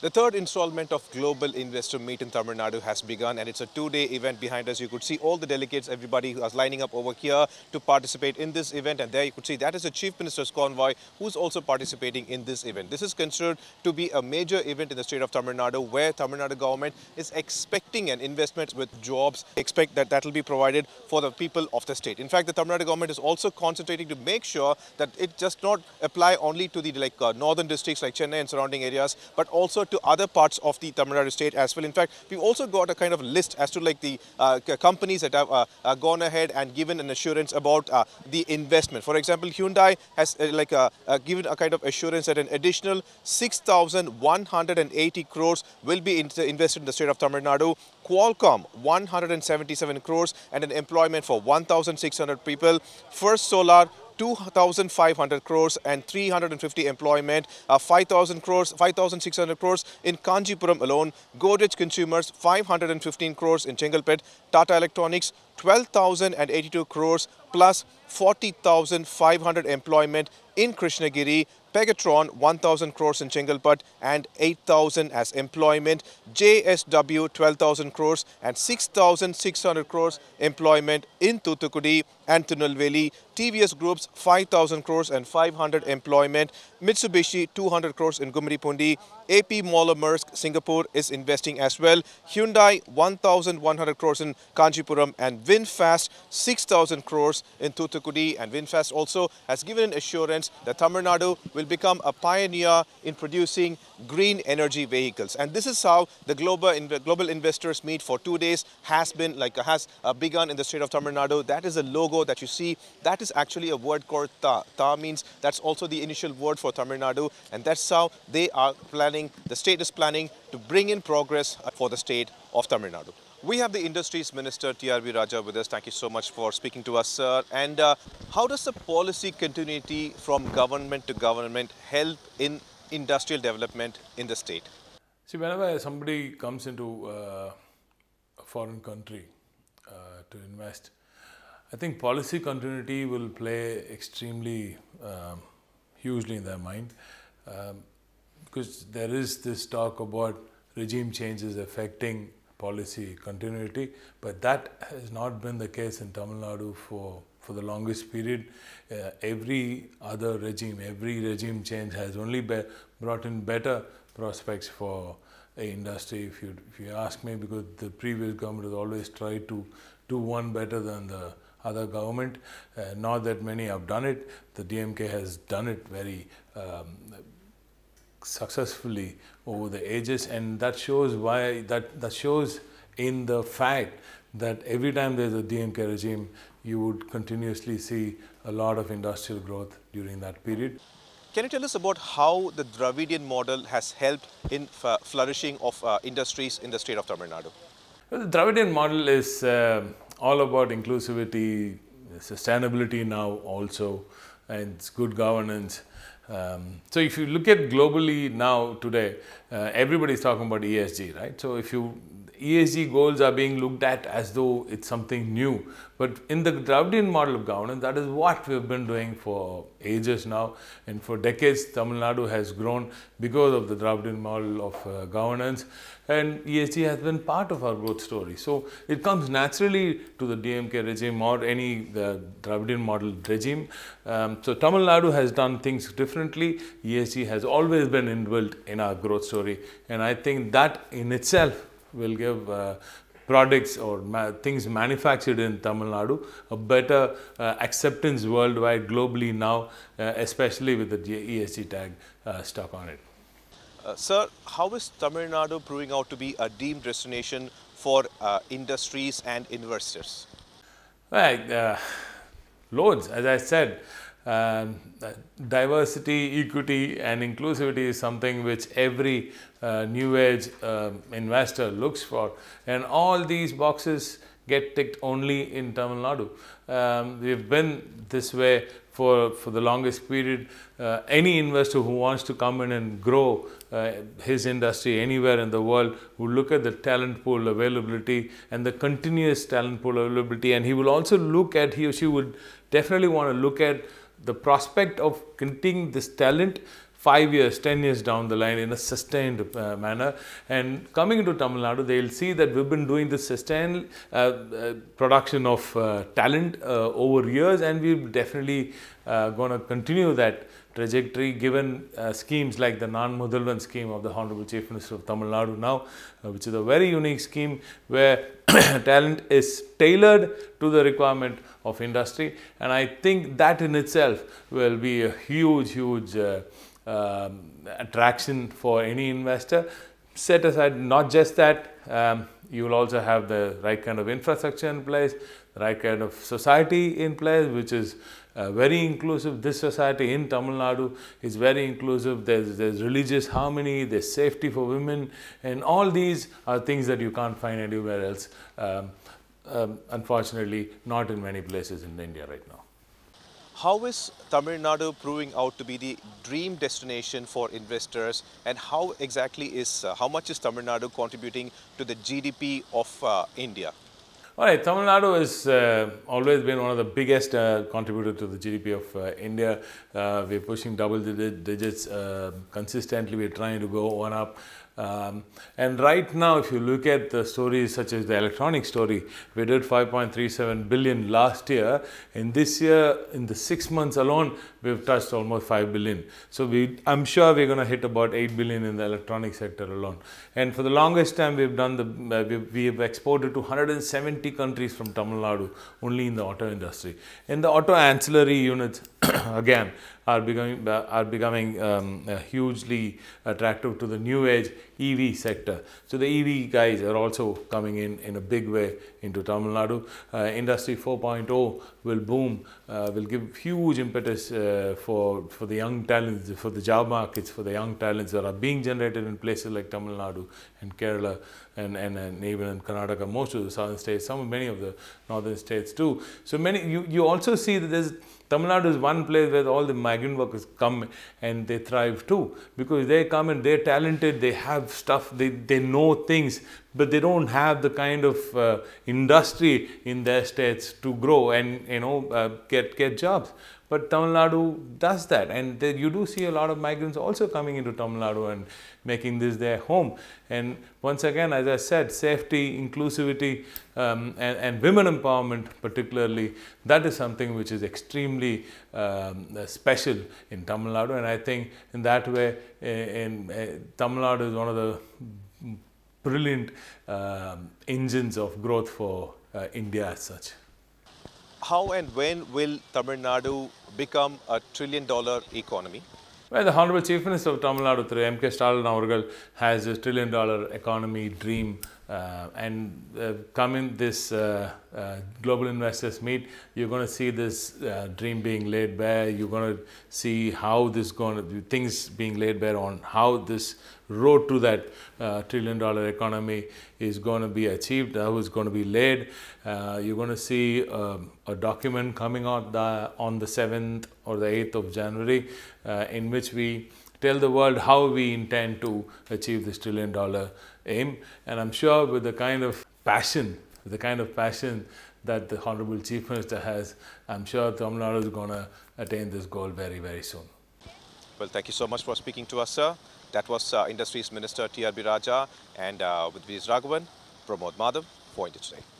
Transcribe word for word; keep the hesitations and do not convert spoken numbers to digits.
The third installment of Global Investor Meet in Tamil Nadu has begun, and it's a two-day event behind us. You could see all the delegates, everybody who is lining up over here to participate in this event. And there you could see that is the Chief Minister's convoy who's also participating in this event. This is considered to be a major event in the state of Tamil Nadu, where Tamil Nadu government is expecting an investment with jobs. Expect that that will be provided for the people of the state. In fact, the Tamil Nadu government is also concentrating to make sure that it just not apply only to the like uh, northern districts like Chennai and surrounding areas, but also to other parts of the Tamil Nadu state as well. In fact, we've also got a kind of list as to like the uh, companies that have uh, uh, gone ahead and given an assurance about uh, the investment. For example, Hyundai has uh, like uh, uh, given a kind of assurance that an additional six thousand one hundred eighty crores will be in invested in the state of Tamil Nadu. Qualcomm, one hundred seventy-seven crores and an employment for one thousand six hundred people. First Solar, two thousand five hundred crores and three hundred fifty employment, uh, five thousand crores, five thousand six hundred crores in Kanjipuram alone. Godrej Consumers, five hundred fifteen crores in Chengalpet. Tata Electronics, twelve thousand eighty-two crores plus forty thousand five hundred employment in Krishnagiri. Pegatron, one thousand crores in Chengalpet and eight thousand as employment. J S W, twelve thousand crores and six thousand six hundred crores employment in Thuthukudi and Tirunelveli. T V S Group's five thousand crores and five hundred employment. Mitsubishi, two hundred crores in Gumripundi. A P Moller Maersk, Singapore is investing as well. Hyundai, one thousand one hundred crores in Kanchipuram and Winfast, six thousand crores in Thuthukudi. And Winfast also has given an assurance that Tamil Nadu will become a pioneer in producing green energy vehicles. And this is how the Global, Inve Global Investors Meet for two days has been like has uh, begun in the state of Tamil Nadu. That is the logo that you see. That is actually a word called Ta. Ta means that's also the initial word for Tamil Nadu. And that's how they are planning, the state is planning to bring in progress for the state of Tamil Nadu. We have the Industries Minister T R B Raja with us. Thank you so much for speaking to us, sir. And uh, how does the policy continuity from government to government help in industrial development in the state? See, whenever somebody comes into uh, a foreign country uh, to invest, I think policy continuity will play extremely um, hugely in their mind, um, because there is this talk about regime changes affecting policy continuity, but that has not been the case in Tamil Nadu for, for the longest period. Uh, every other regime, every regime change has only be brought in better prospects for uh, industry, if you, if you ask me, because the previous government has always tried to do one better than the other government. Uh, not that many have done it. The D M K has done it very um, successfully over the ages, and that shows why that that shows in the fact that every time there's a D M K regime, you would continuously see a lot of industrial growth during that period. Can you tell us about how the Dravidian model has helped in flourishing of uh, industries in the state of Tamil Nadu? Well, the Dravidian model is uh, all about inclusivity, sustainability now also, and it's good governance. Um, so if you look at globally now today, uh, everybody's talking about E S G, right? So if you, E S G goals are being looked at as though it's something new. But in the Dravidian model of governance, that is what we've been doing for ages now. And for decades, Tamil Nadu has grown because of the Dravidian model of uh, governance. And E S G has been part of our growth story. So it comes naturally to the D M K regime or any the Dravidian model regime. Um, so Tamil Nadu has done things differently. E S G has always been inbuilt in our growth story. And I think that in itself will give uh, products or ma things manufactured in Tamil Nadu a better uh, acceptance worldwide, globally now, uh, especially with the E S G tag uh, stuck on it. Uh, sir, how is Tamil Nadu proving out to be a deemed destination for uh, industries and investors? Right, uh, loads, as I said. Um, diversity, equity and inclusivity is something which every uh, new age uh, investor looks for, and all these boxes get ticked only in Tamil Nadu. Um, we've been this way for, for the longest period. Uh, any investor who wants to come in and grow uh, his industry anywhere in the world will look at the talent pool availability and the continuous talent pool availability, and he will also look at, he or she would definitely want to look at the prospect of getting this talent five years, ten years down the line in a sustained uh, manner. And coming into Tamil Nadu, they will see that we've been doing this sustained uh, uh, production of uh, talent uh, over years, and we're definitely uh, going to continue that trajectory given uh, schemes like the Nan Mudalvan scheme of the Honorable Chief Minister of Tamil Nadu now, uh, which is a very unique scheme where talent is tailored to the requirement of industry. And I think that in itself will be a huge, huge uh, um, attraction for any investor. Set aside not just that, um, you will also have the right kind of infrastructure in place, the right kind of society in place, which is Uh, very inclusive. This society in Tamil Nadu is very inclusive. There's, there's religious harmony, there's safety for women, and all these are things that you can't find anywhere else. Um, um, unfortunately, not in many places in India right now. How is Tamil Nadu proving out to be the dream destination for investors, and how exactly is, uh, how much is Tamil Nadu contributing to the G D P of uh, India? All right, Tamil Nadu has uh, always been one of the biggest uh, contributors to the G D P of uh, India. Uh, we're pushing double digits uh, consistently. We're trying to go one up. Um, and right now, if you look at the stories such as the electronic story, we did five point three seven billion last year. In this year, in the six months alone, we've touched almost five billion. So we, I'm sure we're going to hit about eight billion in the electronic sector alone. And for the longest time, we've done the, uh, we've, we've exported to one hundred seventy countries from Tamil Nadu, only in the auto industry. And the auto ancillary units, again, are becoming, are becoming um, uh, hugely attractive to the new age E V sector. So the E V guys are also coming in in a big way into Tamil Nadu. Uh, Industry four point oh will boom, uh, will give huge impetus uh, for, for the young talents, for the job markets, for the young talents that are being generated in places like Tamil Nadu and Kerala and, and, and even in Karnataka, most of the southern states, some many of the northern states too. So many, you, you also see that there's Tamil Nadu is one place where all the migrant workers come and they thrive too, because they come and they're talented, they have stuff, they, they know things, but they don't have the kind of uh, industry in their states to grow and, you know, uh, get, get jobs. But Tamil Nadu does that, and they, you do see a lot of migrants also coming into Tamil Nadu and making this their home. And once again, as I said, safety, inclusivity, um, and, and women empowerment particularly, that is something which is extremely um, special in Tamil Nadu. And I think in that way, in, in, Tamil Nadu is one of the brilliant um, engines of growth for uh, India as such. How and when will Tamil Nadu become a trillion dollar economy? Well, the Honorable Chief Minister of Tamil Nadu through M K Stalin Avargal has a trillion dollar economy dream, uh, and uh, coming this uh, uh, global investors meet, you're going to see this uh, dream being laid bare. You're going to see how this going to be, things being laid bare on how this road to that uh, trillion dollar economy is going to be achieved, how it's going to be laid. Uh, you're going to see um, a document coming out the, on the seventh or the eighth of January uh, in which we tell the world how we intend to achieve this trillion dollar aim. And I'm sure with the kind of passion, the kind of passion that the Honorable Chief Minister has, I'm sure Tamil Nadu is going to attain this goal very, very soon. Well, thank you so much for speaking to us, sir. That was uh, Industries Minister T R B Raja, and uh, with Viz Raghavan, Pramod Madhav, for India Today.